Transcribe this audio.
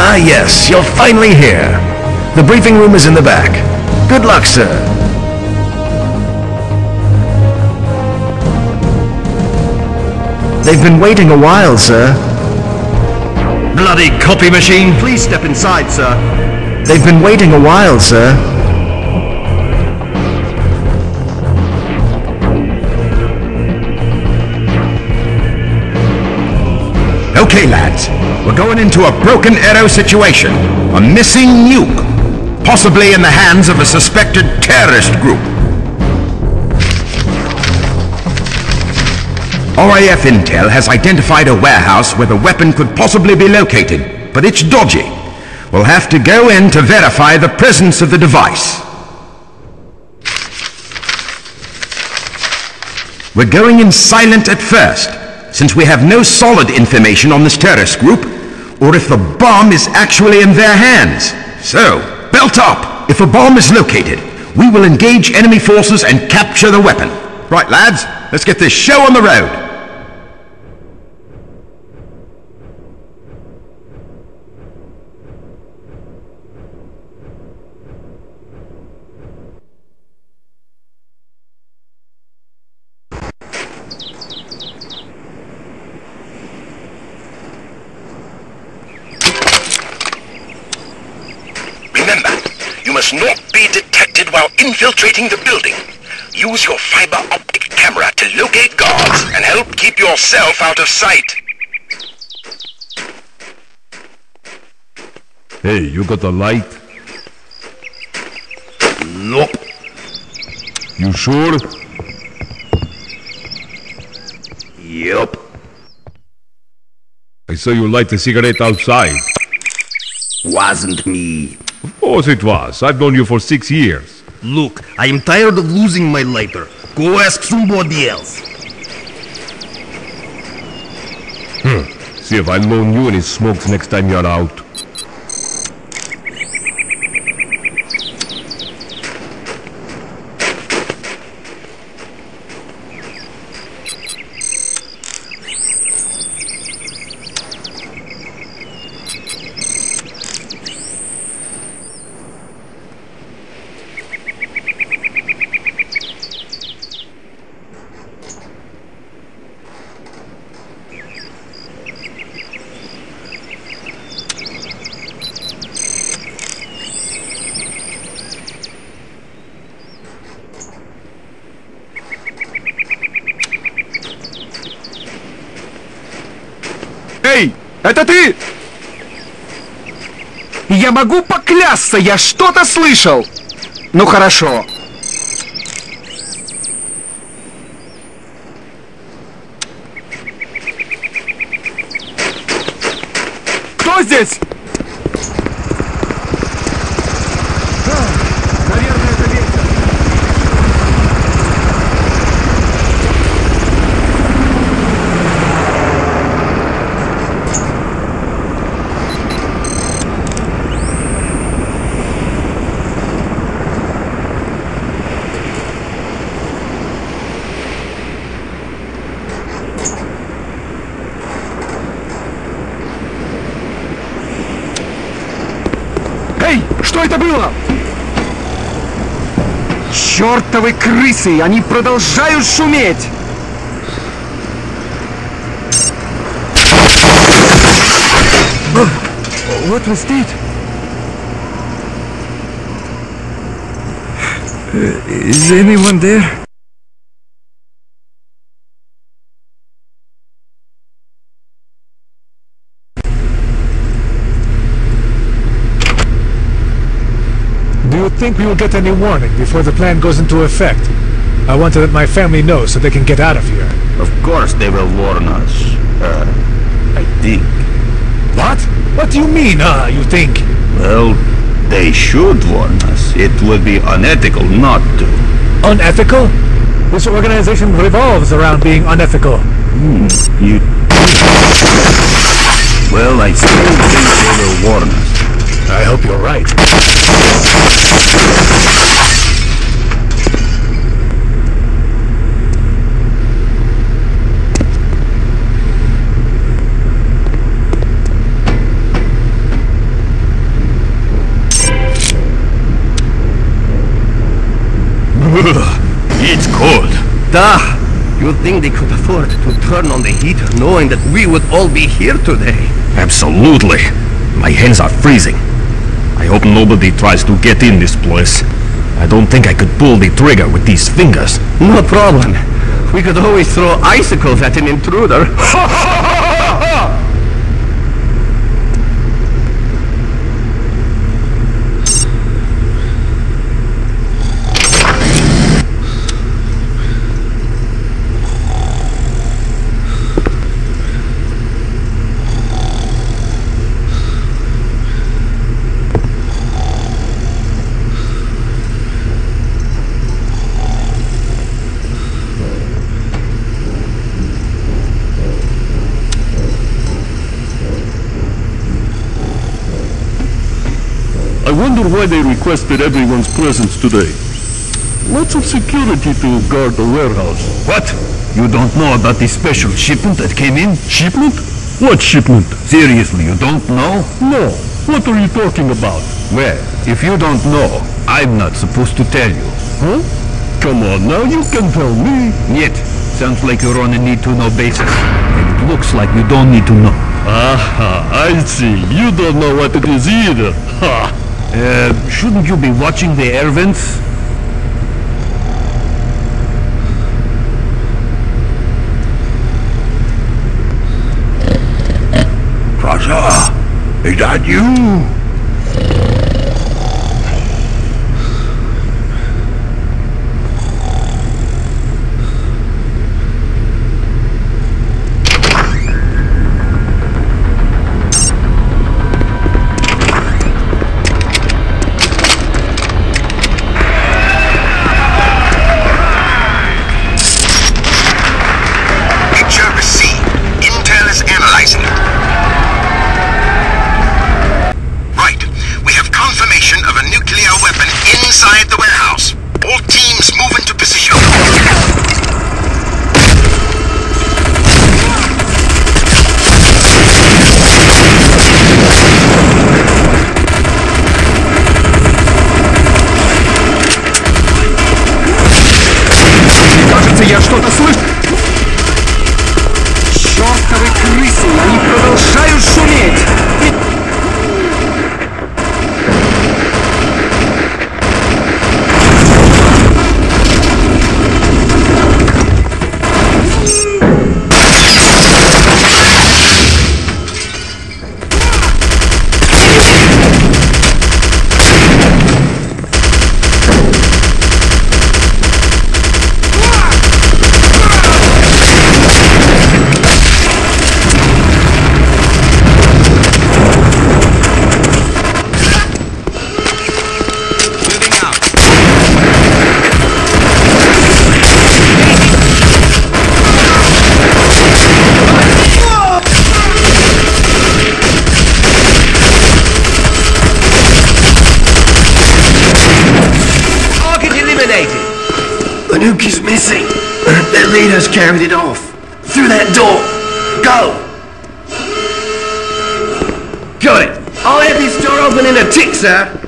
Ah yes, you're finally here. The briefing room is in the back. Good luck, sir. They've been waiting a while, sir. Bloody copy machine, please step inside, sir. They've been waiting a while, sir. Okay, lads. We're going into a broken arrow situation. A missing nuke. Possibly in the hands of a suspected terrorist group. RAF Intel has identified a warehouse where the weapon could possibly be located, but it's dodgy. We'll have to go in to verify the presence of the device. We're going in silent at first, since we have no solid information on this terrorist group, or if the bomb is actually in their hands. So, belt up! If a bomb is located, we will engage enemy forces and capture the weapon. Right, lads, let's get this show on the road. Must not be detected while infiltrating the building. Use your fiber optic camera to locate guards and help keep yourself out of sight. Hey, you got a light? Nope. You sure? Yep. I saw you light a cigarette outside. Wasn't me. Of course it was. I've known you for 6 years. Look, I am tired of losing my lighter. Go ask somebody else. See if I loan you any smokes next time you're out. Это ты? Я могу поклясться, я что-то слышал. Ну хорошо. Кто здесь? Что это было? Чёртовы крысы, они продолжают шуметь! What was that? Is anyone there? I think we will get any warning before the plan goes into effect. I want to let my family know so they can get out of here. Of course they will warn us. I think. What? What do you mean, you think? Well, they should warn us. It would be unethical not to. Unethical? This organization revolves around being unethical. You... Well, I still think they will warn us. I hope you're right. It's cold. Duh! You'd think they could afford to turn on the heater knowing that we would all be here today. Absolutely. My hands are freezing. I hope nobody tries to get in this place. I don't think I could pull the trigger with these fingers. No problem. We could always throw icicles at an intruder. Why they requested everyone's presence today. Lots of security to guard the warehouse. What? You don't know about the special shipment that came in? Shipment? What shipment? Seriously, you don't know? No. What are you talking about? Well, if you don't know, I'm not supposed to tell you. Huh? Come on now, you can tell me. Yet, sounds like you're on a need-to-know basis. And it looks like you don't need to know. Aha, I see. You don't know what it is either. Ha! Shouldn't you be watching the air vents? Raza, is that you? He's missing. Their leader's carried it off. Through that door. Go! Got it. I'll have this door open in a tick, sir.